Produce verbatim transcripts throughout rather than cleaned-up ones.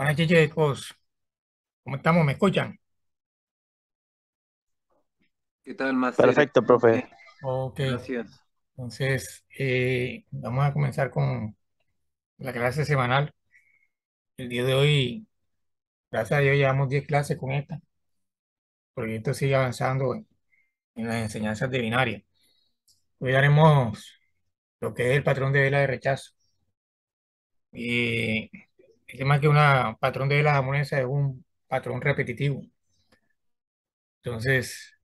Buenas noches, chicos. ¿Cómo estamos? ¿Me escuchan? ¿Qué tal, Master? Perfecto, profe. Ok. Gracias. Entonces, eh, vamos a comenzar con la clase semanal. El día de hoy, gracias a Dios, llevamos diez clases con esta. El proyecto sigue avanzando en, en las enseñanzas de binaria. Hoy haremos lo que es el patrón de vela de rechazo. Y el tema es que un patrón de velas jamonesas es un patrón repetitivo. Entonces,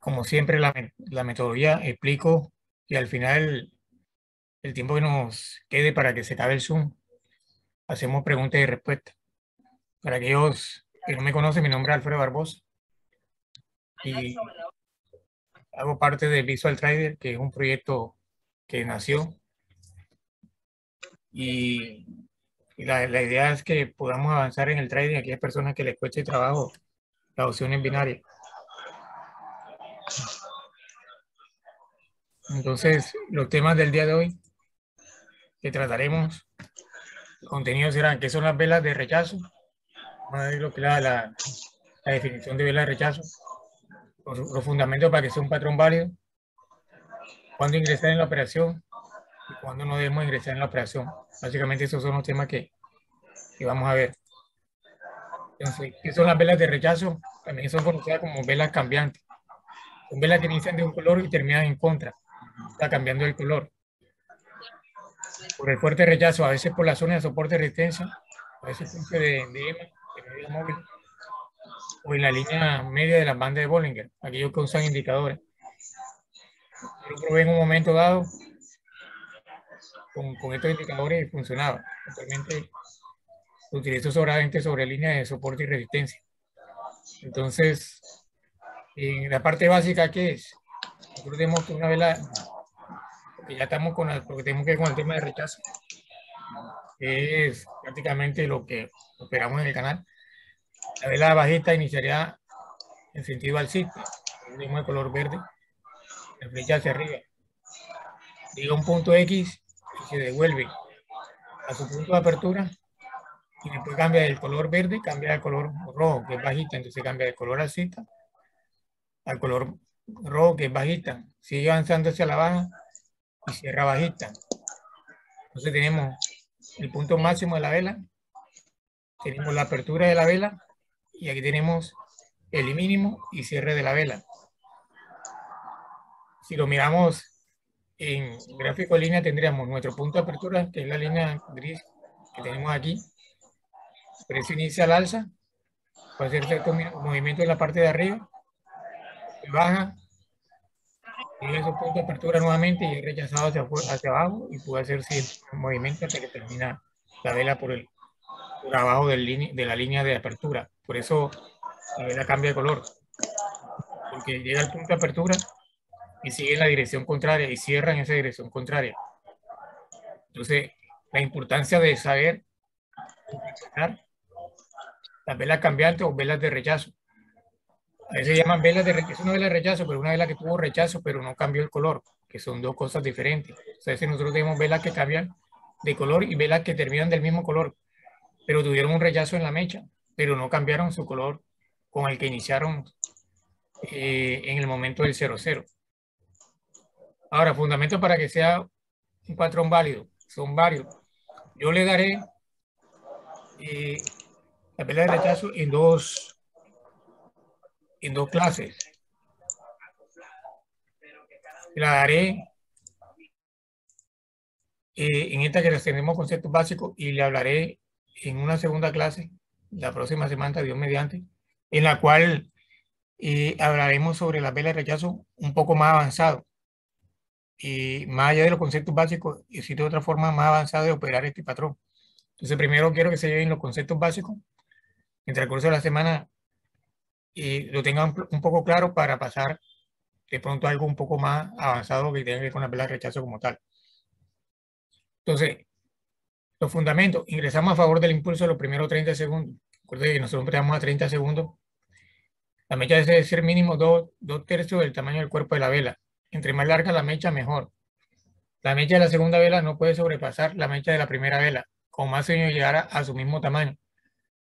como siempre, la, la metodología explico y al final, el tiempo que nos quede para que se acabe el Zoom, hacemos preguntas y respuestas. Para aquellos que no me conocen, mi nombre es Alfredo Barbosa y hago parte de Visual Trader, que es un proyecto que nació y Y la, la idea es que podamos avanzar en el trading a aquellas personas que les cueste trabajo la opción en binaria. Entonces, los temas del día de hoy que trataremos, el contenido serán qué son las velas de rechazo. Vamos a ver lo que la, la, la definición de vela de rechazo, los, los fundamentos para que sea un patrón válido, cuándo ingresar en la operación, cuando no debemos ingresar en la operación. Básicamente esos son los temas que, que vamos a ver. Entonces, ¿qué son las velas de rechazo? También son conocidas como velas cambiantes. Son velas que inician de un color y terminan en contra. Está cambiando el color. Por el fuerte rechazo, a veces por la zona de soporte de resistencia, a veces de, de EMA, de media móvil, o en la línea media de las bandas de Bollinger, aquellos que usan indicadores. Yo probé en un momento dado, Con, con estos indicadores funcionaba. Actualmente lo utilizo sobradamente sobre líneas de soporte y resistencia. Entonces, en la parte básica, ¿qué es? Nosotros tenemos una vela, porque ya estamos con el, porque tenemos que ver con el tema de rechazo, que es prácticamente lo que operamos en el canal. La vela bajista iniciaría en sentido alcista, el mismo de color verde, la flecha hacia arriba. Llega un punto X, se devuelve a su punto de apertura y después cambia del color verde, cambia al color rojo, que es bajista, entonces cambia del color alcista al color rojo, que es bajista, sigue avanzando hacia la baja y cierra bajista. Entonces tenemos el punto máximo de la vela, tenemos la apertura de la vela y aquí tenemos el mínimo y cierre de la vela. Si lo miramos en gráfico de línea, tendríamos nuestro punto de apertura, que es la línea gris que tenemos aquí. El precio inicia al alza, va a hacer cierto movimiento en la parte de arriba, baja, tiene su punto de apertura nuevamente y es rechazado hacia, hacia abajo y puede hacer cierto movimiento hasta que termina la vela por, el, por abajo del, de la línea de apertura. Por eso la vela cambia de color, porque llega al punto de apertura y sigue en la dirección contraria y cierra en esa dirección contraria. Entonces, la importancia de saber las velas cambiantes o velas de rechazo. A veces se llaman velas de rechazo, es una vela de rechazo, pero una vela que tuvo rechazo, pero no cambió el color, que son dos cosas diferentes. O sea, si nosotros tenemos velas que cambian de color y velas que terminan del mismo color, pero tuvieron un rechazo en la mecha, pero no cambiaron su color con el que iniciaron eh, en el momento del cero cero. Ahora, fundamentos para que sea un patrón válido. Son varios. Yo le daré eh, la vela de rechazo en dos, en dos clases. La daré eh, en esta que tenemos conceptos básicos y le hablaré en una segunda clase, la próxima semana, Dios mediante, en la cual eh, hablaremos sobre la vela de rechazo un poco más avanzado. Y más allá de los conceptos básicos, existe otra forma más avanzada de operar este patrón. Entonces, primero quiero que se lleven los conceptos básicos. Entre el curso de la semana, y lo tengan un poco claro para pasar de pronto a algo un poco más avanzado que tenga que ver con la vela de rechazo como tal. Entonces, los fundamentos. Ingresamos a favor del impulso de los primeros treinta segundos. Recuerden que nosotros empezamos a treinta segundos. La mecha debe ser mínimo dos tercios del tamaño del cuerpo de la vela. Entre más larga la mecha, mejor. La mecha de la segunda vela no puede sobrepasar la mecha de la primera vela. con más seños llegar a, a su mismo tamaño.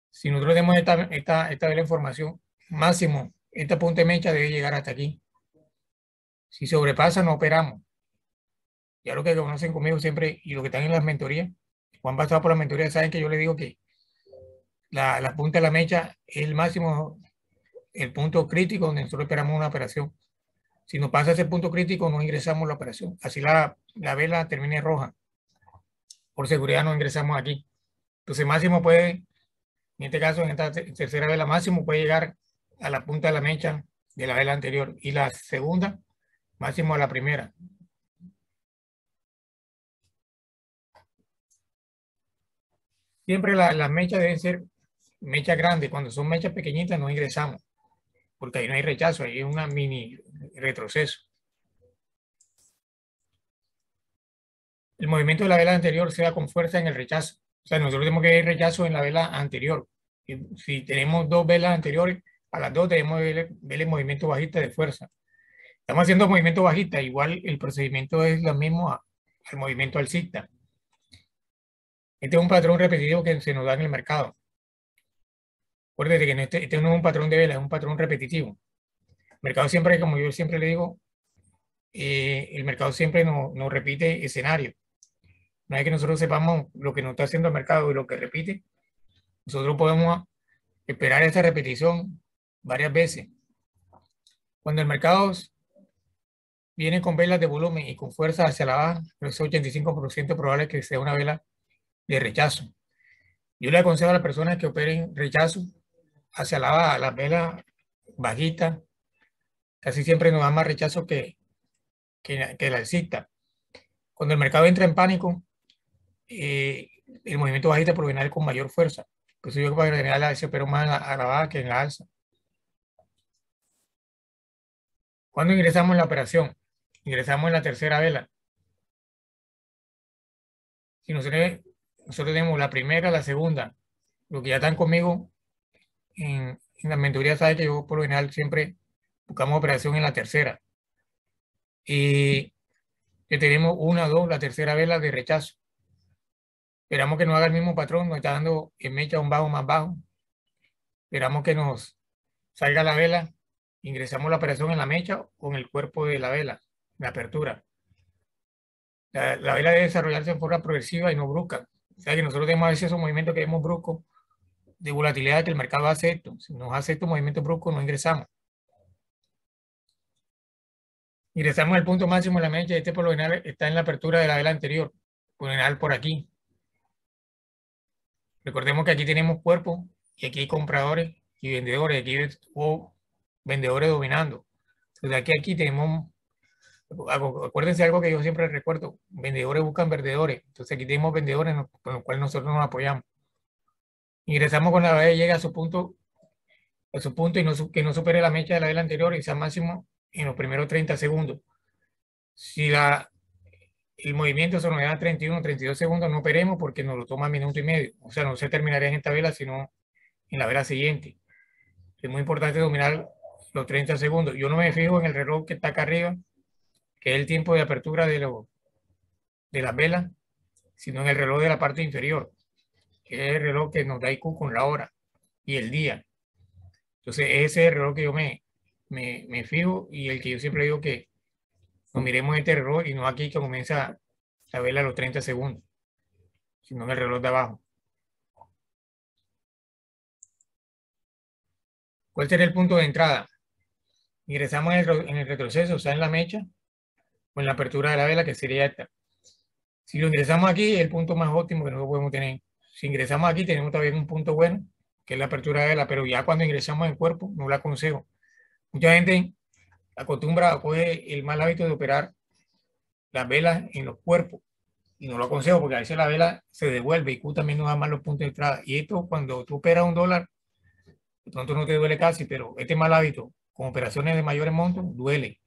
Si nosotros tenemos esta, esta, esta de la información, máximo, esta punta de mecha debe llegar hasta aquí. Si sobrepasa, no operamos. Ya lo que conocen conmigo siempre y lo que están en las mentorías, cuando han pasado por las mentorías, saben que yo les digo que la, la punta de la mecha es el máximo, el punto crítico donde nosotros esperamos una operación. Si nos pasa ese punto crítico, no ingresamos la operación. Así la, la vela termine roja. Por seguridad no ingresamos aquí. Entonces máximo puede, en este caso, en esta tercera vela, máximo puede llegar a la punta de la mecha de la vela anterior. Y la segunda, máximo a la primera. Siempre la, las mechas deben ser mechas grandes. Cuando son mechas pequeñitas no ingresamos. Porque ahí no hay rechazo, ahí es una mini retroceso. El movimiento de la vela anterior se da con fuerza en el rechazo. O sea, nosotros tenemos que ir rechazo en la vela anterior. Si tenemos dos velas anteriores, a las dos tenemos que ver, ver el movimiento bajista de fuerza. Estamos haciendo movimiento bajista. Igual el procedimiento es lo mismo a, al movimiento alcista. Este es un patrón repetitivo que se nos da en el mercado. Acuérdate que no, este, este no es un patrón de vela, es un patrón repetitivo. El mercado siempre, como yo siempre le digo, eh, el mercado siempre nos no repite escenario. No es que nosotros sepamos lo que nos está haciendo el mercado y lo que repite. Nosotros podemos esperar esta repetición varias veces. Cuando el mercado viene con velas de volumen y con fuerza hacia la baja, es ochenta y cinco por ciento probable que sea una vela de rechazo. Yo le aconsejo a las personas que operen rechazo hacia la baja, las velas bajitas, casi siempre nos da más rechazo que, que, que la alcista. Cuando el mercado entra en pánico, eh, el movimiento bajista proviene con mayor fuerza. Por eso yo para generar la alza, pero más a, a la baja que en la alza. ¿Cuándo ingresamos en la operación? Ingresamos en la tercera vela. Si nosotros, nosotros tenemos la primera, la segunda, los que ya están conmigo en, en la mentoría saben que yo por lo general siempre buscamos operación en la tercera. Y que tenemos una, dos, la tercera vela de rechazo. Esperamos que nos haga el mismo patrón, nos está dando en mecha un bajo más bajo. Esperamos que nos salga la vela, ingresamos la operación en la mecha con el cuerpo de la vela, la apertura. La, la vela debe desarrollarse en forma progresiva y no brusca. O sea que nosotros tenemos a veces esos movimientos que vemos bruscos de volatilidad que el mercado hace esto. Si nos hace estos movimientos bruscos, no ingresamos. Ingresamos al punto máximo de la mecha. Este por lo general está en la apertura de la vela anterior. Por lo general por aquí. Recordemos que aquí tenemos cuerpo y aquí hay compradores y vendedores. Aquí hubo vendedores dominando. Entonces aquí, aquí tenemos... Acuérdense algo que yo siempre recuerdo, vendedores buscan vendedores, entonces aquí tenemos vendedores con los cuales nosotros nos apoyamos. Ingresamos con la vela y llega a su punto, a su punto y no, que no supere la mecha de la vela anterior y sea máximo en los primeros treinta segundos. Si la, el movimiento se nos da treinta y uno, treinta y dos segundos, no operemos porque nos lo toma minuto y medio. O sea, no se terminaría en esta vela, sino en la vela siguiente. Es muy importante dominar los treinta segundos. Yo no me fijo en el reloj que está acá arriba, que es el tiempo de apertura de, lo, de las velas, sino en el reloj de la parte inferior, que es el reloj que nos da I Q con la hora y el día. Entonces ese es el reloj que yo me, me, me fijo y el que yo siempre digo que no miremos este reloj y no aquí que comienza la vela a los treinta segundos, sino en el reloj de abajo. ¿Cuál será el punto de entrada? Ingresamos en el, en el retroceso, o sea, en la mecha, con la apertura de la vela, que sería esta. Si lo ingresamos aquí, es el punto más óptimo que nosotros podemos tener. Si ingresamos aquí, tenemos también un punto bueno, que es la apertura de la vela, pero ya cuando ingresamos en cuerpo, no la aconsejo. Mucha gente acostumbra o coge el mal hábito de operar las velas en los cuerpos, y no lo aconsejo, porque a veces la vela se devuelve, y Q también nos da mal los puntos de entrada. Y esto, cuando tú operas un dólar, de pronto no te duele casi, pero este mal hábito, con operaciones de mayores montos, duele.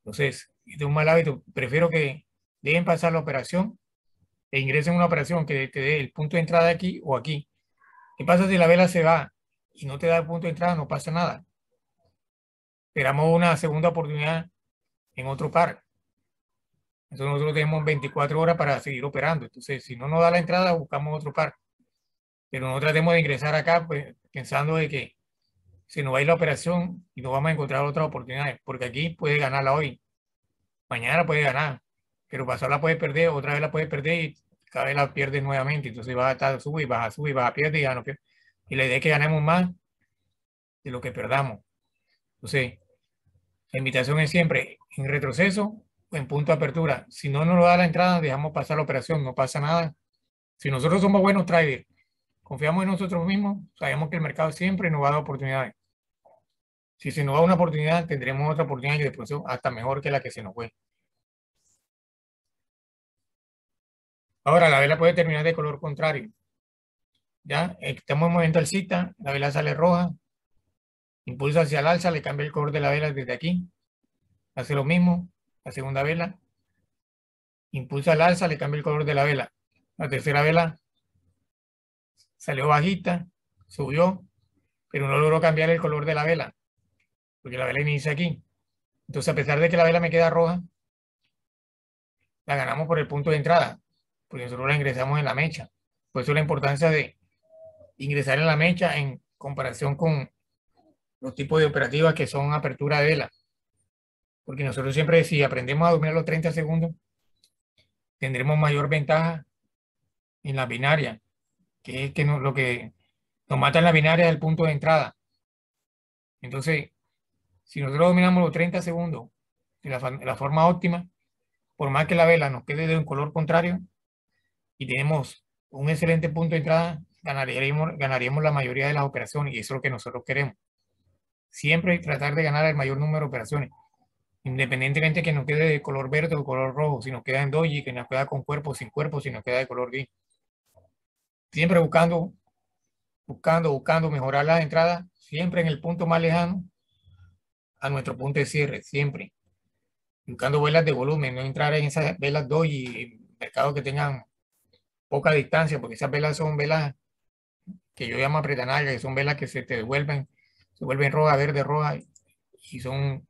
Entonces, este es un mal hábito. Prefiero que dejen pasar la operación e ingresen una operación que te dé el punto de entrada aquí o aquí. ¿Qué pasa si la vela se va y no te da el punto de entrada? No pasa nada. Esperamos una segunda oportunidad en otro par. Entonces nosotros tenemos veinticuatro horas para seguir operando. Entonces, si no nos da la entrada, buscamos otro par. Pero no tratemos de ingresar acá pues, pensando de que se nos va a ir la operación y no vamos a encontrar otras oportunidades. Porque aquí puede ganarla hoy. Mañana puede ganar. Pero pasar la puede perder, otra vez la puede perder y cada vez la pierde nuevamente. Entonces va a estar sube y baja, sube y baja, pierde y gana. Pierde. Y la idea es que ganemos más de lo que perdamos. Entonces, la invitación es siempre en retroceso o en punto de apertura. Si no nos da la entrada, dejamos pasar la operación, no pasa nada. Si nosotros somos buenos traders, confiamos en nosotros mismos, sabemos que el mercado siempre nos va a dar oportunidades. Si se nos da una oportunidad, tendremos otra oportunidad y después hasta mejor que la que se nos fue. Ahora, la vela puede terminar de color contrario. Ya, estamos en movimiento alcista, la vela sale roja, impulsa hacia el alza, le cambia el color de la vela desde aquí. Hace lo mismo, la segunda vela. Impulsa al alza, le cambia el color de la vela. La tercera vela salió bajita, subió, pero no logró cambiar el color de la vela, porque la vela inicia aquí. Entonces, a pesar de que la vela me queda roja, la ganamos por el punto de entrada. Porque nosotros la ingresamos en la mecha. Por eso la importancia de ingresar en la mecha en comparación con los tipos de operativas que son apertura de vela. Porque nosotros siempre, si aprendemos a dominar los treinta segundos, tendremos mayor ventaja en la binaria, que es que no, lo que nos mata en la binaria es el punto de entrada. Entonces, si nosotros dominamos los treinta segundos de la, de la forma óptima, por más que la vela nos quede de un color contrario, y tenemos un excelente punto de entrada, ganaríamos, ganaríamos la mayoría de las operaciones y eso es lo que nosotros queremos. Siempre tratar de ganar el mayor número de operaciones, independientemente que nos quede de color verde o color rojo, si nos queda en doji, que nos queda con cuerpo o sin cuerpo, si nos queda de color gris. Siempre buscando, buscando, buscando mejorar las entradas, siempre en el punto más lejano a nuestro punto de cierre, siempre. Buscando velas de volumen, no entrar en esas velas doji, mercados que tengan poca distancia, porque esas velas son velas que yo llamo apretanalgas, que son velas que se te devuelven, se vuelven roja, verde, roja, y son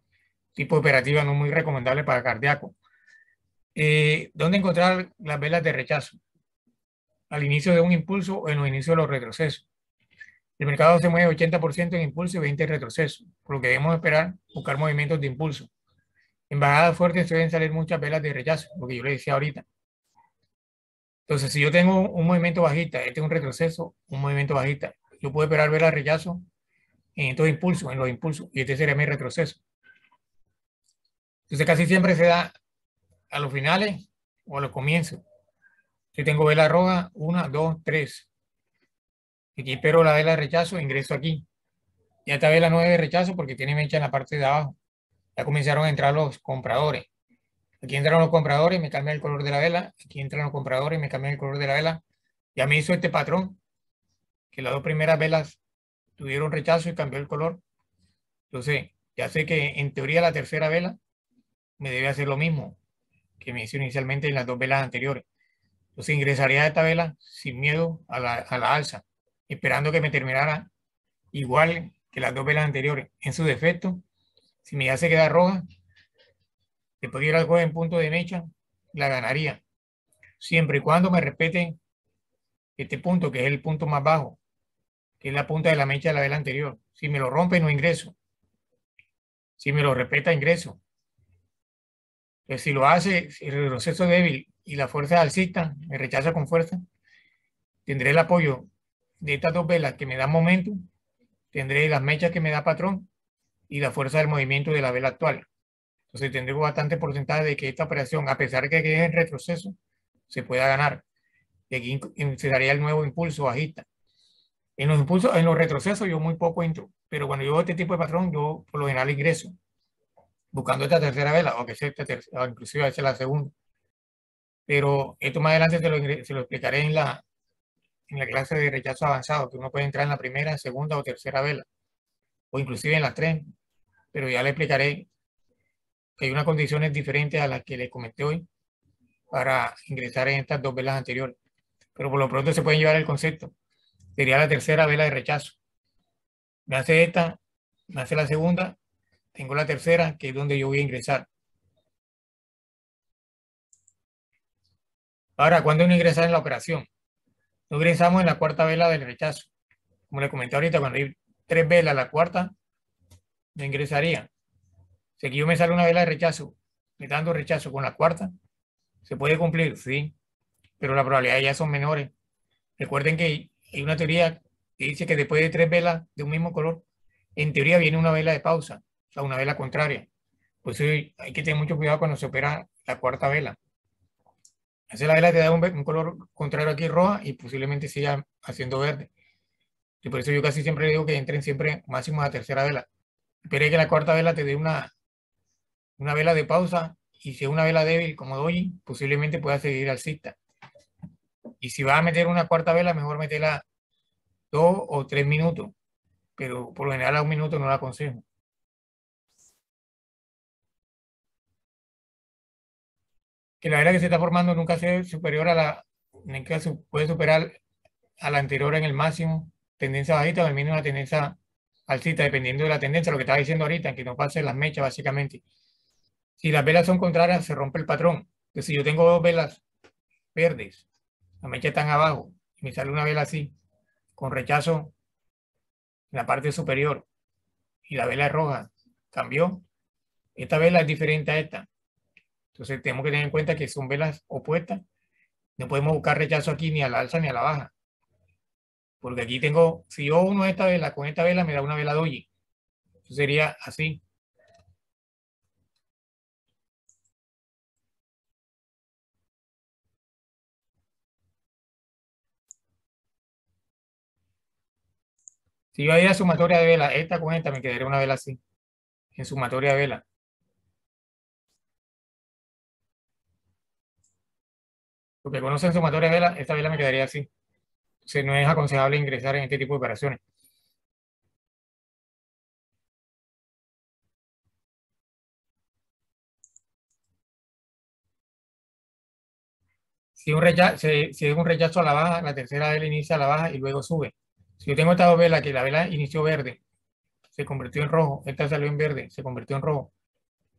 tipo de operativa no muy recomendable para cardíaco. Eh, ¿Dónde encontrar las velas de rechazo? Al inicio de un impulso o en los inicios de los retrocesos. El mercado se mueve ochenta por ciento en impulso y veinte por ciento en retroceso, por lo que debemos esperar buscar movimientos de impulso. En bajadas fuertes suelen salir muchas velas de rechazo, lo que yo le decía ahorita. Entonces, si yo tengo un movimiento bajista, este es un retroceso, un movimiento bajista, yo puedo esperar ver el rechazo en estos impulsos, en los impulsos, y este sería mi retroceso. Entonces, casi siempre se da a los finales o a los comienzos. Yo tengo vela roja, una, dos, tres. Aquí espero la vela de rechazo, ingreso aquí. Ya está vela nueve de rechazo porque tiene mecha en la parte de abajo. Ya comenzaron a entrar los compradores. Aquí entran los compradores, me cambian el color de la vela. Aquí entran los compradores, me cambian el color de la vela. Ya me hizo este patrón, que las dos primeras velas tuvieron rechazo y cambió el color. Entonces, ya sé que en teoría la tercera vela me debe hacer lo mismo que me hizo inicialmente en las dos velas anteriores. Entonces, ingresaría a esta vela sin miedo a la, a la alza, esperando que me terminara igual que las dos velas anteriores. En su defecto, si me hace quedar roja, después de ir al juego en punto de mecha, la ganaría. Siempre y cuando me respeten este punto, que es el punto más bajo, que es la punta de la mecha de la vela anterior. Si me lo rompe, no ingreso. Si me lo respeta, ingreso. Entonces, si lo hace, si el proceso es débil y la fuerza alcista, me rechaza con fuerza, tendré el apoyo de estas dos velas que me dan momento, tendré las mechas que me da patrón y la fuerza del movimiento de la vela actual. Entonces tendremos bastante porcentaje de que esta operación, a pesar de que es en retroceso, se pueda ganar. Y aquí empezaría el nuevo impulso bajista. En los impulsos, en los retrocesos yo muy poco entro, pero cuando yo veo este tipo de patrón, yo por lo general ingreso, buscando esta tercera vela, o que sea esta tercera, o inclusive a veces la segunda. Pero esto más adelante se lo, se lo explicaré en la, en la clase de rechazo avanzado, que uno puede entrar en la primera, segunda o tercera vela, o inclusive en las tres, pero ya le explicaré que hay unas condiciones diferentes a las que les comenté hoy para ingresar en estas dos velas anteriores. Pero por lo pronto se pueden llevar el concepto. Sería la tercera vela de rechazo. Me hace esta, me hace la segunda, tengo la tercera, que es donde yo voy a ingresar. Ahora, ¿cuándo uno ingresa en la operación? No ingresamos en la cuarta vela del rechazo. Como le comenté ahorita, cuando hay tres velas, la cuarta, no ingresaría. Si aquí yo me sale una vela de rechazo, me está dando rechazo con la cuarta, ¿se puede cumplir? Sí, pero las probabilidades ya son menores. Recuerden que hay una teoría que dice que después de tres velas de un mismo color, en teoría viene una vela de pausa, o sea, una vela contraria. Por eso hay que tener mucho cuidado cuando se opera la cuarta vela. Hacer la vela te da un, un color contrario aquí roja y posiblemente siga haciendo verde. Y por eso yo casi siempre digo que entren siempre máximo a la tercera vela. Esperé que la cuarta vela te dé una, una vela de pausa y si es una vela débil como doji, posiblemente pueda seguir alcista. Y si vas a meter una cuarta vela, mejor meterla dos o tres minutos. Pero por lo general a un minuto no la aconsejo. Que la vela que se está formando nunca sea superior a la, nunca puede superar a la anterior en el máximo, tendencia bajita o al mínimo la tendencia alcista, dependiendo de la tendencia, lo que estaba diciendo ahorita, que no pasen las mechas básicamente. Si las velas son contrarias, se rompe el patrón. Entonces, si yo tengo dos velas verdes, las mechas están abajo, y me sale una vela así, con rechazo en la parte superior, y la vela es roja, cambió. Esta vela es diferente a esta. Entonces tenemos que tener en cuenta que son velas opuestas. No podemos buscar rechazo aquí ni a la alza ni a la baja. Porque aquí tengo, si yo uno esta vela con esta vela me da una vela doji. Eso sería así. Si yo haría sumatoria de vela, esta con esta me quedaría una vela así. En sumatoria de vela. Porque conocen sumatoria de vela, esta vela me quedaría así. Entonces no es aconsejable ingresar en este tipo de operaciones. Si, un rechazo, si, si es un rechazo a la baja, la tercera vela inicia a la baja y luego sube. Si yo tengo estas dos velas, que la vela inició verde, se convirtió en rojo, esta salió en verde, se convirtió en rojo,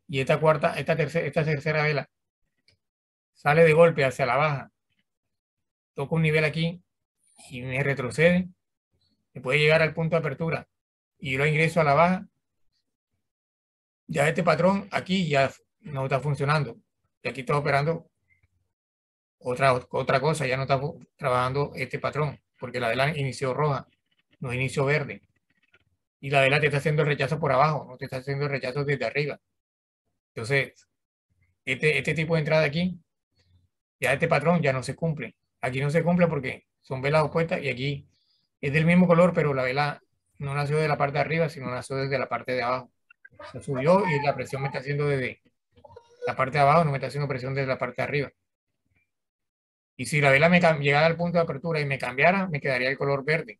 y esta cuarta, esta tercera, esta tercera vela sale de golpe hacia la baja, toca un nivel aquí y me retrocede, me puede llegar al punto de apertura y yo lo ingreso a la baja, ya este patrón aquí ya no está funcionando, y aquí está operando otra, otra cosa, ya no está trabajando este patrón, porque la vela inició roja, no inició verde, y la vela te está haciendo el rechazo por abajo, no te está haciendo el rechazo desde arriba. Entonces, este, este tipo de entrada aquí, ya este patrón ya no se cumple. Aquí no se cumple porque son velas opuestas y aquí es del mismo color, pero la vela no nació de la parte de arriba, sino nació desde la parte de abajo. Se subió y la presión me está haciendo desde la parte de abajo, no me está haciendo presión desde la parte de arriba. Y si la vela me llegara al punto de apertura y me cambiara, me quedaría el color verde.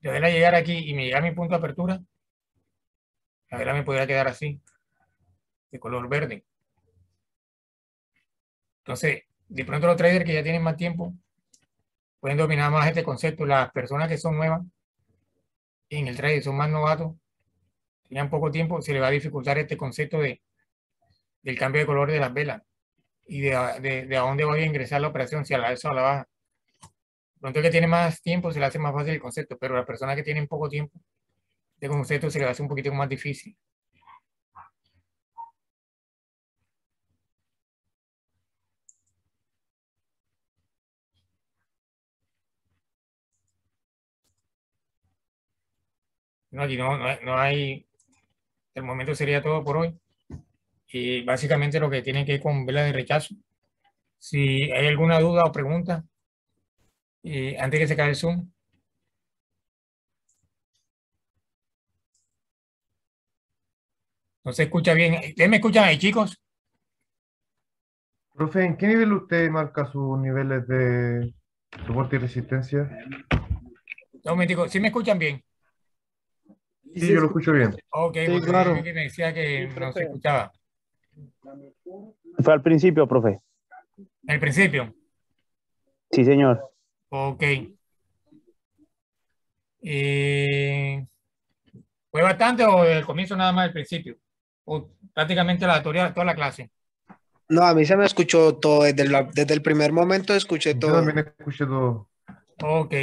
La vela llegar aquí y me llega a mi punto de apertura, la vela me podría quedar así, de color verde. Entonces, de pronto los traders que ya tienen más tiempo pueden dominar más este concepto. Las personas que son nuevas en el trading, son más novatos, tenían poco tiempo, se les va a dificultar este concepto de, del cambio de color de las velas y de, de, de a dónde voy a ingresar la operación, si a la alza o a la baja. Pronto que tiene más tiempo se le hace más fácil el concepto, pero a las personas que tienen poco tiempo, el concepto se le hace un poquito más difícil. No, aquí no, no, no hay, el momento sería todo por hoy. Y básicamente lo que tiene que ver con vela de rechazo. Si hay alguna duda o pregunta, y antes que se acabe el Zoom. No se escucha bien. ¿Ustedes me escuchan ahí, chicos? Profe, ¿en qué nivel usted marca sus niveles de soporte y resistencia? No, me digo, ¿sí me escuchan bien? Sí, sí yo lo escucho bien. Ok, sí, porque claro. Me decía que sí, no se escuchaba. Fue al principio, profe. ¿Al principio? Sí, señor. Ok. Eh, ¿Fue bastante o desde el comienzo nada más al principio? ¿O prácticamente la teoría, toda la clase? No, a mí se me escuchó todo, desde, la, desde el primer momento escuché todo. Yo también escuché todo. Ok.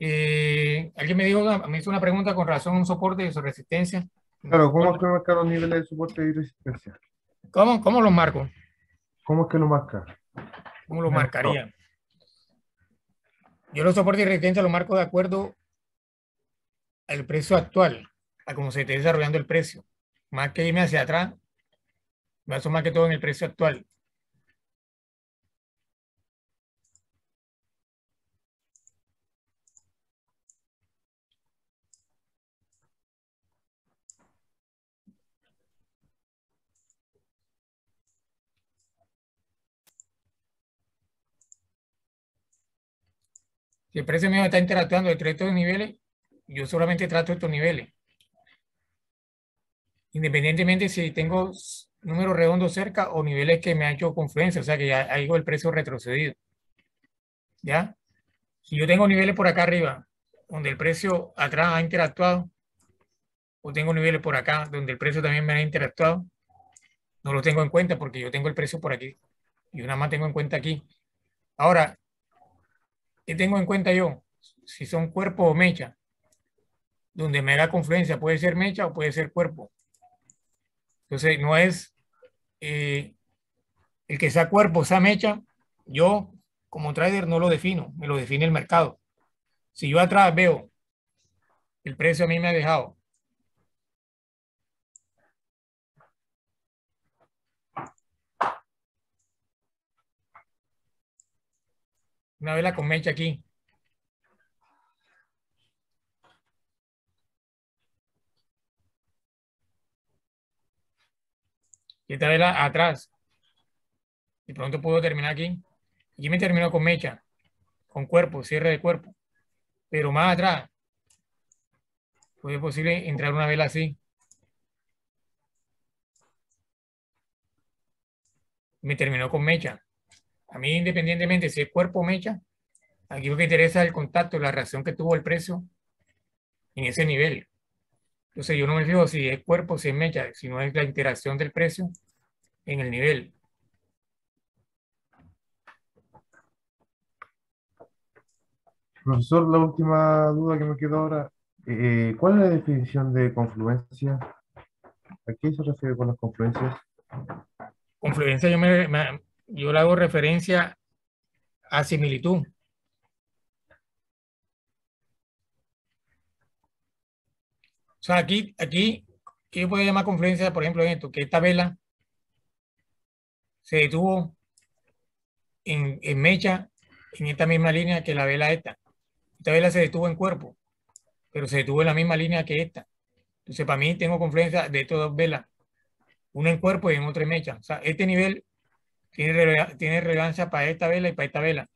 Eh, alguien me dijo, me hizo una pregunta con relación a un soporte y su resistencia. Claro, ¿cómo es que marca los niveles de soporte y resistencia? ¿Cómo, cómo los marco? ¿Cómo es que lo marca? ¿Cómo lo marcaría? Yo los soportes y resistencia los marco de acuerdo al precio actual, a cómo se esté desarrollando el precio. Más que irme hacia atrás, me baso más que todo en el precio actual. Si el precio mío está interactuando entre estos niveles, yo solamente trato estos niveles. Independientemente si tengo números redondos cerca o niveles que me han hecho confluencia, o sea que ya hago el precio retrocedido. ¿Ya? Si yo tengo niveles por acá arriba, donde el precio atrás ha interactuado, o tengo niveles por acá, donde el precio también me ha interactuado, no los tengo en cuenta porque yo tengo el precio por aquí. Yo nada más tengo en cuenta aquí. Ahora, ¿qué tengo en cuenta yo? Si son cuerpo o mecha. Donde me da confluencia, puede ser mecha o puede ser cuerpo. Entonces, no es eh, el que sea cuerpo, sea mecha. Yo, como trader, no lo defino. Me lo define el mercado. Si yo atrás veo el precio a mí me ha dejado. Una vela con mecha aquí. Y esta vela atrás. Y pronto puedo terminar aquí. Aquí me termino con mecha. Con cuerpo, cierre de cuerpo. Pero más atrás. Puede posible entrar una vela así. Me terminó con mecha. A mí, independientemente si es cuerpo o mecha, aquí lo que interesa es el contacto, la reacción que tuvo el precio en ese nivel. Entonces, yo no me fijo si es cuerpo o si es mecha, sino es la interacción del precio en el nivel. Profesor, la última duda que me quedó ahora. Eh, ¿Cuál es la definición de confluencia? ¿A qué se refiere con las confluencias? Confluencia, yo me... me Yo le hago referencia a similitud. O sea, aquí, aquí, ¿qué yo puedo llamar confluencia? Por ejemplo, en esto, que esta vela se detuvo en, en mecha, en esta misma línea que la vela esta. Esta vela se detuvo en cuerpo, pero se detuvo en la misma línea que esta. Entonces, para mí tengo confluencia de estas dos velas. Una en cuerpo y en otra en mecha. O sea, este nivel... tiene relevancia para esta vela y para esta vela,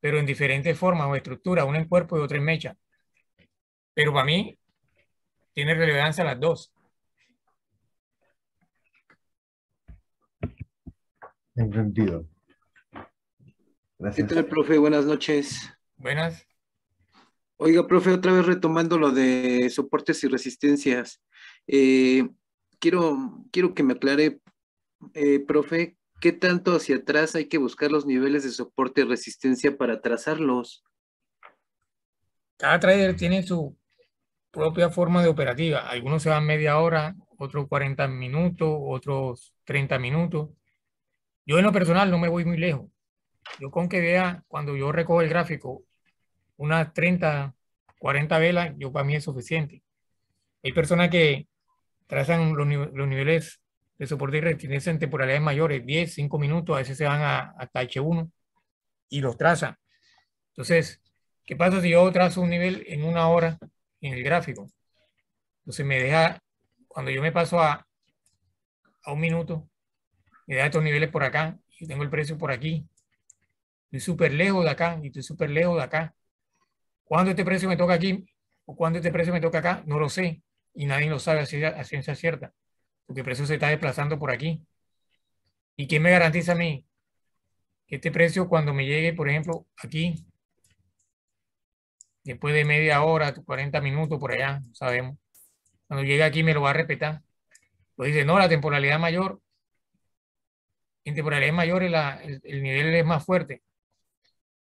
pero en diferentes formas o estructuras, una en cuerpo y otra en mecha. Pero para mí, tiene relevancia las dos. Entendido. Gracias. ¿Qué tal, profe? Buenas noches. Buenas. Oiga, profe, otra vez retomando lo de soportes y resistencias. Eh, quiero, quiero que me aclare, eh, profe, ¿qué tanto hacia atrás hay que buscar los niveles de soporte y resistencia para trazarlos? Cada trader tiene su propia forma de operativa. Algunos se van media hora, otros cuarenta minutos, otros treinta minutos. Yo en lo personal no me voy muy lejos. Yo con que vea, cuando yo recojo el gráfico, unas treinta, cuarenta velas, yo para mí es suficiente. Hay personas que trazan los, los niveles de soporte y resistencia en temporalidades mayores, diez, cinco minutos, a veces se van a, hasta H uno y los trazan. Entonces, ¿qué pasa si yo trazo un nivel en una hora en el gráfico? Entonces me deja, cuando yo me paso a, a un minuto, me deja estos niveles por acá, y tengo el precio por aquí. Estoy súper lejos de acá y estoy súper lejos de acá. ¿Cuándo este precio me toca aquí o cuándo este precio me toca acá? No lo sé y nadie lo sabe a ciencia cierta. Porque el precio se está desplazando por aquí. ¿Y quién me garantiza a mí que este precio cuando me llegue, por ejemplo, aquí, después de media hora, cuarenta minutos por allá, no sabemos. Cuando llegue aquí me lo va a respetar. Pues dice, no, la temporalidad mayor. En temporalidad mayor el, el, el nivel es más fuerte.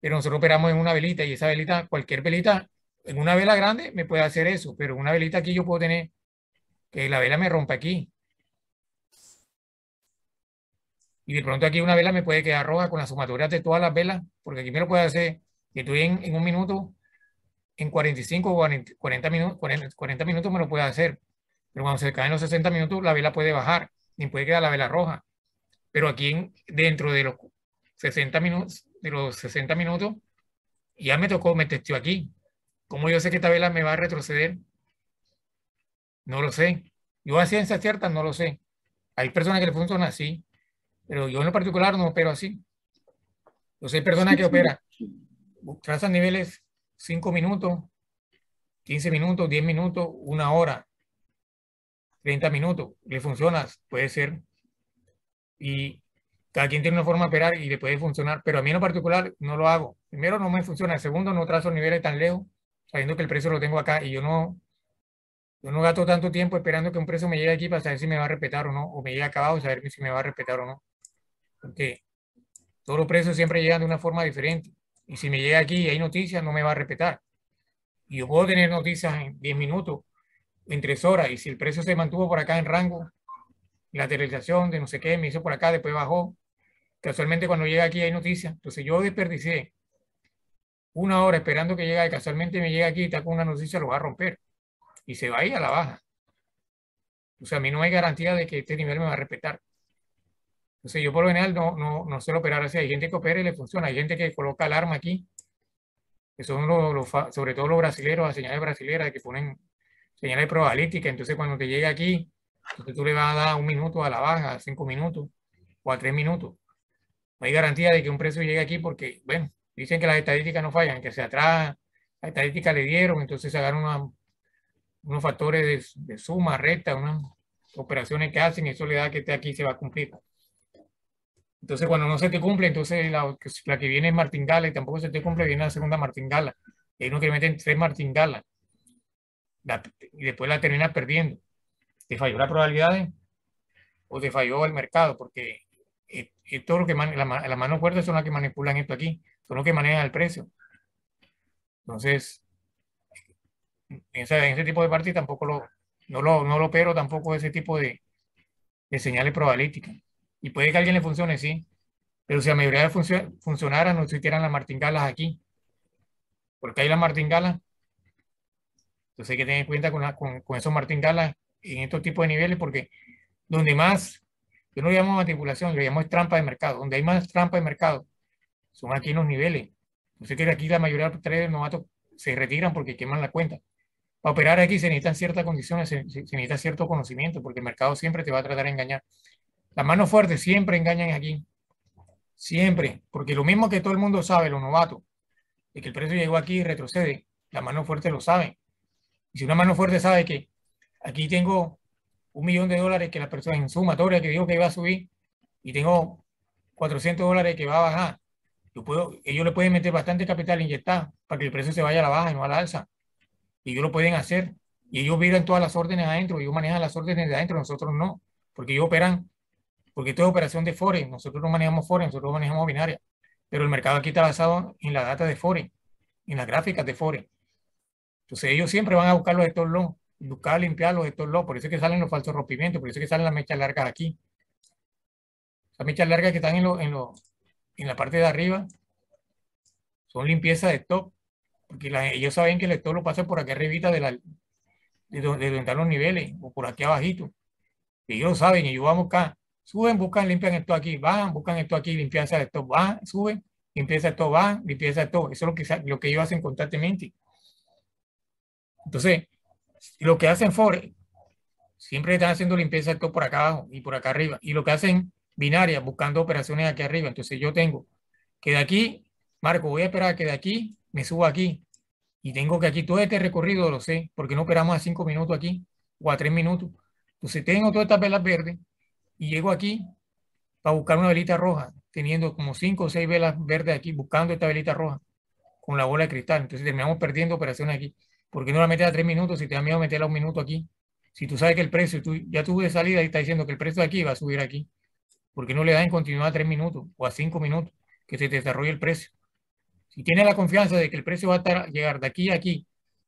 Pero nosotros operamos en una velita y esa velita, cualquier velita, en una vela grande me puede hacer eso, pero una velita aquí yo puedo tener que la vela me rompa aquí. Y de pronto aquí una vela me puede quedar roja con las sumatorias de todas las velas, porque aquí me lo puede hacer, que estoy en, en un minuto, en cuarenta y cinco o cuarenta minutos me lo puede hacer. Pero cuando se caen los sesenta minutos, la vela puede bajar y puede quedar la vela roja. Pero aquí en, dentro de los sesenta minutos, de los sesenta minutos, ya me tocó, me testeó aquí. ¿Cómo yo sé que esta vela me va a retroceder? No lo sé. Yo a ciencia cierta no lo sé. Hay personas que le funcionan así, pero yo en lo particular no opero así. Yo soy persona que opera. Trazan niveles cinco minutos, quince minutos, diez minutos, una hora, treinta minutos. Le funciona, puede ser. Y cada quien tiene una forma de operar y le puede funcionar, pero a mí en lo particular no lo hago. Primero, no me funciona. Segundo, no trazo niveles tan lejos, sabiendo que el precio lo tengo acá y yo no, yo no gasto tanto tiempo esperando que un precio me llegue aquí para saber si me va a respetar o no, o me llegue acabado, saber si me va a respetar o no. Porque todos los precios siempre llegan de una forma diferente. Y si me llega aquí y hay noticias, no me va a respetar. Y yo puedo tener noticias en diez minutos, en tres horas, y si el precio se mantuvo por acá en rango, lateralización de no sé qué, me hizo por acá, después bajó. Casualmente cuando llega aquí hay noticias. Entonces yo desperdicié una hora esperando que llegue, casualmente me llega aquí y está con una noticia, lo va a romper. Y se va a ir a la baja. O sea, a mí no hay garantía de que este nivel me va a respetar. Entonces yo por lo general no, no, no suelo operar así. Hay gente que opera y le funciona. Hay gente que coloca alarma aquí. Que son los, los, sobre todo los brasileros, las señales brasileras que ponen señales probabilísticas. Entonces cuando te llega aquí, entonces tú le vas a dar un minuto a la baja, a cinco minutos o a tres minutos. No hay garantía de que un precio llegue aquí porque, bueno, dicen que las estadísticas no fallan, que se atrás la estadística le dieron, entonces se agarran una, unos factores de, de suma, recta, unas operaciones que hacen y eso le da que esté aquí se va a cumplir. Entonces cuando no se te cumple, entonces la, la que viene es martingala y tampoco se te cumple, viene la segunda martingala. Y hay uno que le meten tres martingalas y después la terminas perdiendo. Te falló las probabilidades o te falló el mercado, porque esto es lo que man, la, la mano fuerte son las que manipulan esto aquí, son los que manejan el precio. Entonces, en ese, ese tipo de partes tampoco lo, no lo, no lo opero tampoco ese tipo de, de señales probabilísticas. Y puede que a alguien le funcione, sí, pero si la mayoría de funcio, funcionaran, no existieran las martingalas aquí, porque hay las martingalas. Entonces hay que tener en cuenta con, la, con, con esos martingalas en estos tipos de niveles, porque donde más, yo no llamo manipulación, yo llamo trampa de mercado, donde hay más trampa de mercado, son aquí en los niveles. Entonces que aquí la mayoría de los traders novatos se retiran porque queman la cuenta. Para operar aquí se necesitan ciertas condiciones, se, se necesita cierto conocimiento, porque el mercado siempre te va a tratar de engañar. Las manos fuertes siempre engañan aquí, siempre, porque lo mismo que todo el mundo sabe, los novatos, de que el precio llegó aquí y retrocede, las manos fuertes lo saben. Y si una mano fuerte sabe que aquí tengo un millón de dólares que la persona en sumatoria que dijo que iba a subir y tengo cuatrocientos dólares que va a bajar. Yo puedo, ellos le pueden meter bastante capital inyectado para que el precio se vaya a la baja y no a la alza. Y ellos lo pueden hacer. Y ellos miran todas las órdenes adentro. Ellos manejan las órdenes de adentro. Nosotros no. Porque ellos operan. Porque esto es operación de forex. Nosotros no manejamos forex. Nosotros manejamos binaria. Pero el mercado aquí está basado en la data de forex. En las gráficas de forex. Entonces ellos siempre van a buscar los stop loss. Buscar limpiar los stop loss, por eso es que salen los falsos rompimientos, por eso es que salen las mechas largas aquí. Las mechas largas que están en, lo, en, lo, en la parte de arriba son limpieza de stop, porque la, ellos saben que el stop lo pasa por aquí arribita de, la, de, de donde están los niveles, o por aquí abajito. Ellos lo saben, ellos van a buscar, suben, buscan, limpian esto aquí, bajan, buscan esto aquí, limpieza de stop, bajan, suben, limpieza de stop, bajan, limpieza de stop. Eso es lo que, lo que ellos hacen constantemente. Entonces, lo que hacen forex, siempre están haciendo limpieza de stop por acá abajo y por acá arriba. Y lo que hacen binaria, buscando operaciones aquí arriba. Entonces yo tengo que de aquí, Marco, voy a esperar que de aquí me suba aquí. Y tengo que aquí todo este recorrido, lo sé, porque no operamos a cinco minutos aquí o a tres minutos. Entonces tengo todas estas velas verdes y llego aquí para buscar una velita roja, teniendo como cinco o seis velas verdes aquí, buscando esta velita roja. con la bola de cristal. Entonces terminamos perdiendo operaciones aquí. ¿Por qué no la metes a tres minutos si te da miedo meterla a un minuto aquí? Si tú sabes que el precio, tú, ya tú de salida y está diciendo que el precio de aquí va a subir aquí. ¿Por qué no le das en continuidad a tres minutos o a cinco minutos que se te desarrolle el precio? Si tienes la confianza de que el precio va a estar, llegar de aquí a aquí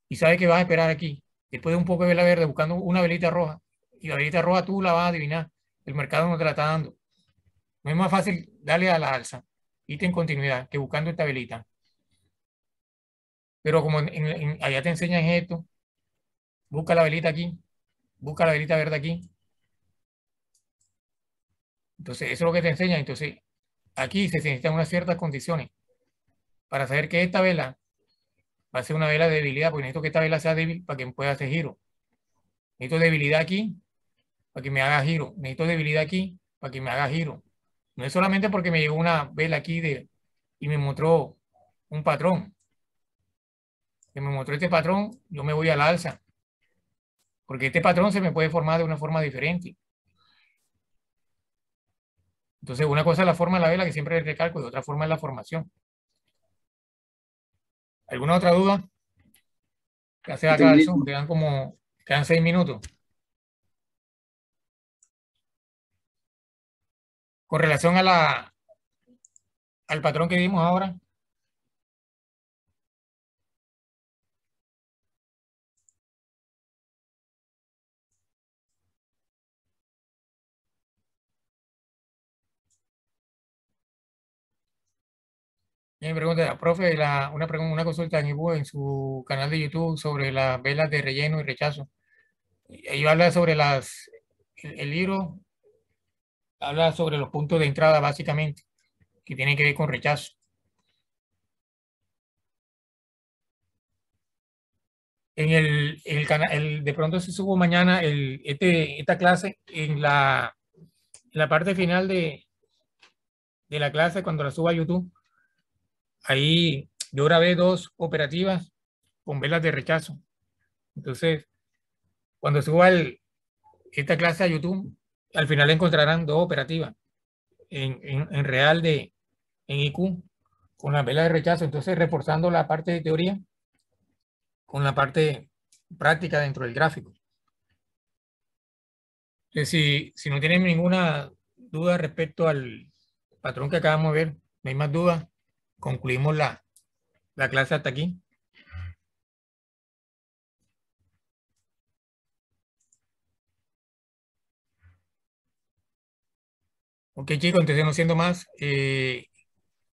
y sabes que vas a esperar aquí, después de un poco de vela verde buscando una velita roja, y la velita roja tú la vas a adivinar, el mercado no te la está dando. No es más fácil darle a la alza y te en continuidad que buscando esta velita. Pero como en, en, allá te enseñan esto, busca la velita aquí, busca la velita verde aquí. Entonces, eso es lo que te enseña. Entonces, aquí se necesitan unas ciertas condiciones para saber que esta vela va a ser una vela de debilidad, porque necesito que esta vela sea débil para que me pueda hacer giro. Necesito debilidad aquí para que me haga giro. Necesito debilidad aquí para que me haga giro. No es solamente porque me llegó una vela aquí de, y me mostró un patrón. Que me mostró este patrón, yo me voy a la alza. Porque este patrón se me puede formar de una forma diferente. Entonces, una cosa es la forma de la vela, que siempre recalco, y otra forma es la formación. ¿Alguna otra duda? Ya se va a acabar el Zoom, quedan como, quedan seis minutos. Con relación a la, al patrón que vimos ahora. Me pregunta, profe, la, una, pregunta, una consulta en, I Q, en su canal de YouTube sobre las velas de relleno y rechazo. Yo habla sobre las, el, el libro habla sobre los puntos de entrada básicamente, que tienen que ver con rechazo. En el, el canal, de pronto se subo mañana el, este, esta clase en la, en la parte final de, de la clase cuando la suba a YouTube. Ahí yo grabé dos operativas con velas de rechazo. Entonces, cuando suba el, esta clase a YouTube, al final encontrarán dos operativas en, en, en real de en I Q con las velas de rechazo. Entonces, reforzando la parte de teoría con la parte práctica dentro del gráfico. Entonces, si, si no tienen ninguna duda respecto al patrón que acabamos de ver, no hay más dudas. Concluimos la, la clase hasta aquí. Ok, chicos, entonces no siendo más, eh,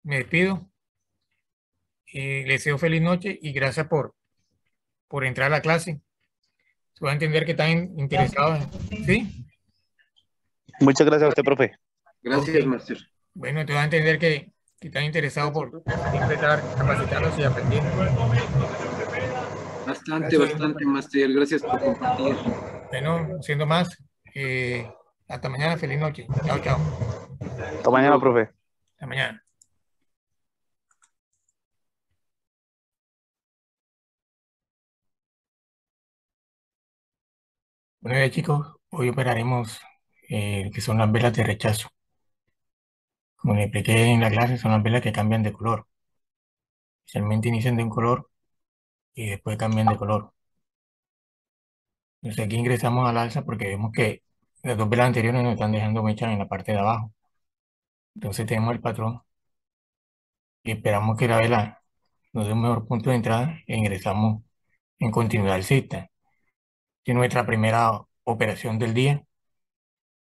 me despido. Eh, les deseo feliz noche y gracias por, por entrar a la clase. Se va a entender que están interesados. ¿Sí? Muchas gracias a usted, profe. Gracias, okay. Master. Bueno, te va a entender que que están interesados por siempre estar capacitados y aprendiendo. Bastante, gracias. Bastante, Master. Gracias por compartir. Bueno, siendo más, eh, hasta mañana, feliz noche. Chao, chao. Hasta mañana, profe. Hasta mañana. Bueno, ya, chicos, hoy operaremos eh, que son las velas de rechazo. Como le expliqué en la clase, son las velas que cambian de color. Inicialmente inician de un color y después cambian de color. Entonces aquí ingresamos al alza porque vemos que las dos velas anteriores nos están dejando mechas en la parte de abajo. Entonces tenemos el patrón y esperamos que la vela nos dé un mejor punto de entrada e ingresamos en continuidad alcista. Esta es nuestra primera operación del día.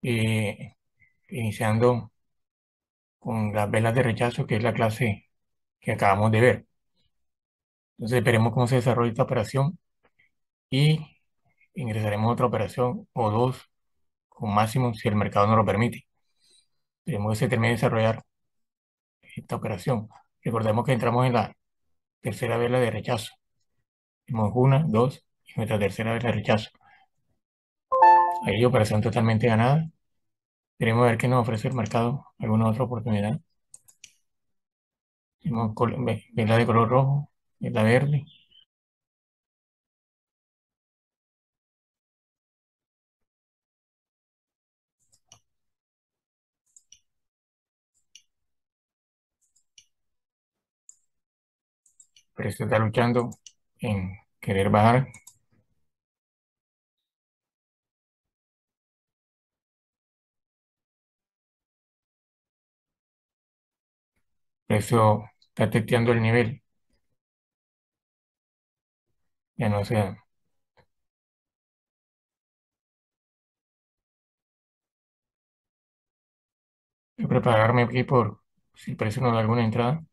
Eh, iniciando con las velas de rechazo, que es la clase que acabamos de ver. Entonces esperemos cómo se desarrolla esta operación y ingresaremos a otra operación o dos con máximo si el mercado nos lo permite. Esperemos que se termine de desarrollar esta operación. Recordemos que entramos en la tercera vela de rechazo. Tenemos una, dos y nuestra tercera vela de rechazo. Ahí operación totalmente ganada. Queremos ver qué nos ofrece el mercado, alguna otra oportunidad. Tenemos vela de color rojo, vela verde. pero este está luchando en querer bajar. Eso está testeando el nivel. Ya no sé. Voy a prepararme aquí por si el precio no da alguna entrada.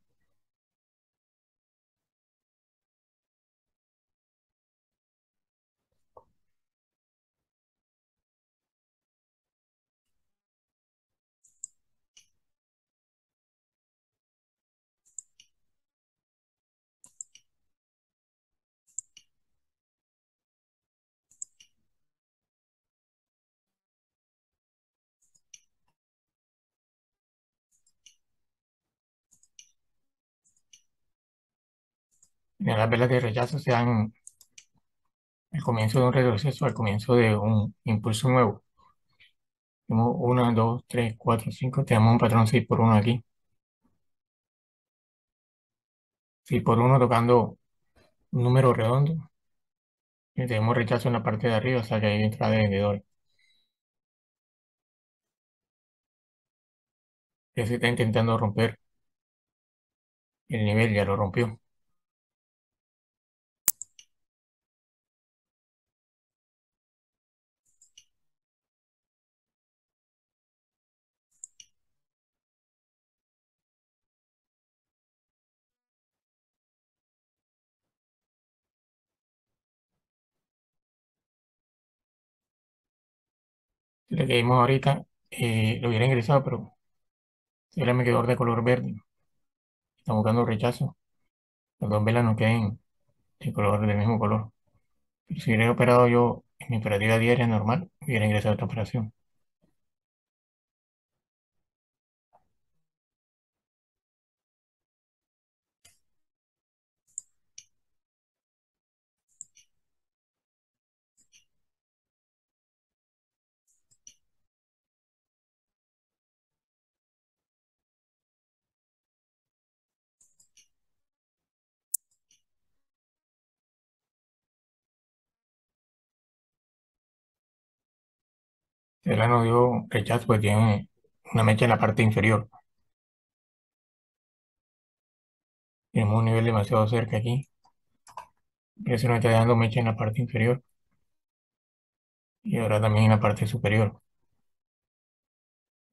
Las velas de rechazo se dan al comienzo de un retroceso, al comienzo de un impulso nuevo. Tenemos uno, dos, tres, cuatro, cinco. Tenemos un patrón seis por uno aquí. seis por uno tocando un número redondo. Y tenemos rechazo en la parte de arriba, o sea que hay entrada de vendedores. Ya se está intentando romper el nivel, ya lo rompió. Lo que vimos ahorita, eh, lo hubiera ingresado, pero era me quedó de color verde. Está buscando rechazo. Las dos velas no queden de color, del mismo color. Pero si hubiera operado yo en mi operativa diaria normal, hubiera ingresado a esta operación. El ano dio rechazo porque tiene una mecha en la parte inferior. Tenemos un nivel demasiado cerca aquí. Eso nos está dando mecha en la parte inferior. Y ahora también en la parte superior.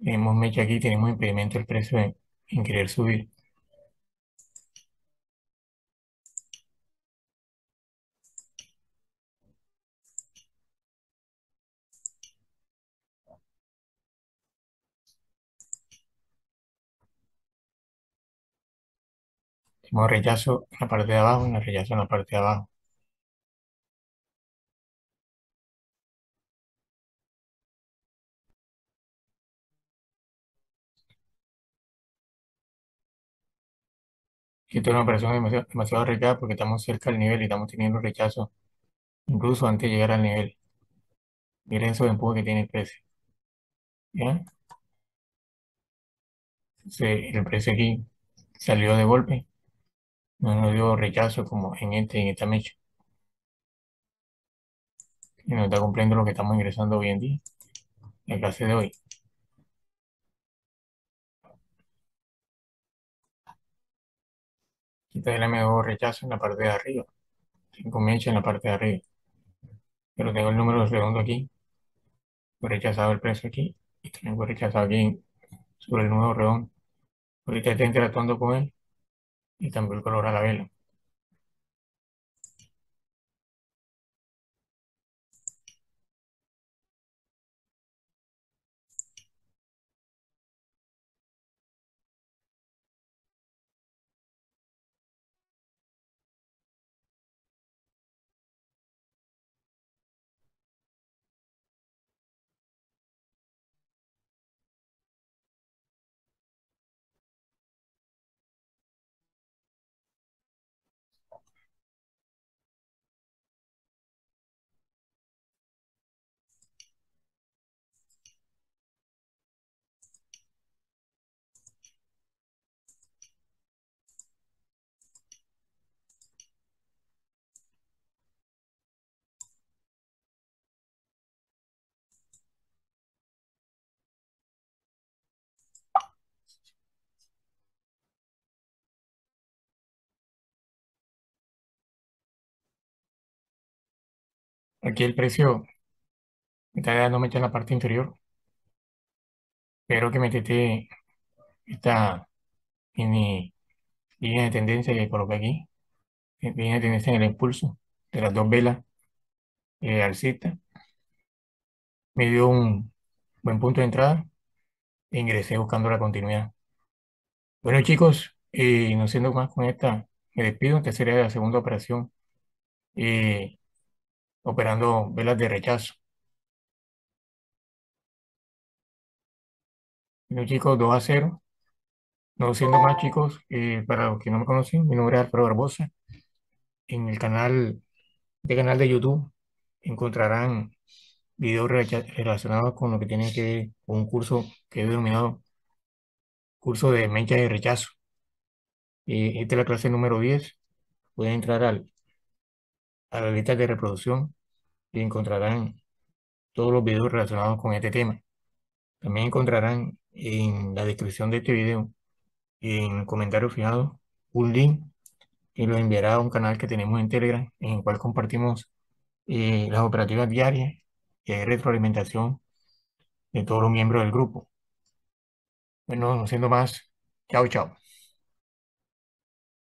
Tenemos mecha aquí, tenemos impedimento del precio en, en querer subir. Tenemos rechazo en la parte de abajo y rechazo en la parte de abajo. Esto es una operación demasiado, demasiado arriesgada porque estamos cerca del nivel y estamos teniendo rechazo incluso antes de llegar al nivel. Miren esos empujos que tiene el precio. ¿Ya? Entonces, el precio aquí salió de golpe. No nos dio rechazo como en este, en esta mecha. Y nos está cumpliendo lo que estamos ingresando hoy en día, la clase de hoy. Quita el M dos rechazo en la parte de arriba. cinco mechas en la parte de arriba. Pero tengo el número redondo aquí. Fue rechazado el precio aquí. Y también fue rechazado aquí sobre el número redondo. Ahorita está interactuando con él. Y cambió el color a la vela. Aquí el precio, está dando meta en la parte inferior. Pero que metete esta mini línea de tendencia que coloqué aquí. Línea de tendencia en el impulso de las dos velas eh, alcista. Me dio un buen punto de entrada. E ingresé buscando la continuidad. Bueno, chicos, eh, no siendo más con esta, me despido. Esta sería la segunda operación. Eh, operando velas de rechazo. Bueno, chicos, dos a cero. No siendo más, chicos, eh, para los que no me conocen, mi nombre es Alfredo Barbosa. En el canal de, canal de YouTube encontrarán videos relacionados con lo que tiene que ver con un curso que he denominado curso de mechas de rechazo. Eh, esta es la clase número diez. Pueden entrar al, a la lista de reproducción y encontrarán todos los videos relacionados con este tema. También encontrarán en la descripción de este video, en el comentario fijado, un link que lo enviará a un canal que tenemos en Telegram, en el cual compartimos eh, las operativas diarias y hay retroalimentación de todos los miembros del grupo. Bueno, no siendo más, chao, chao.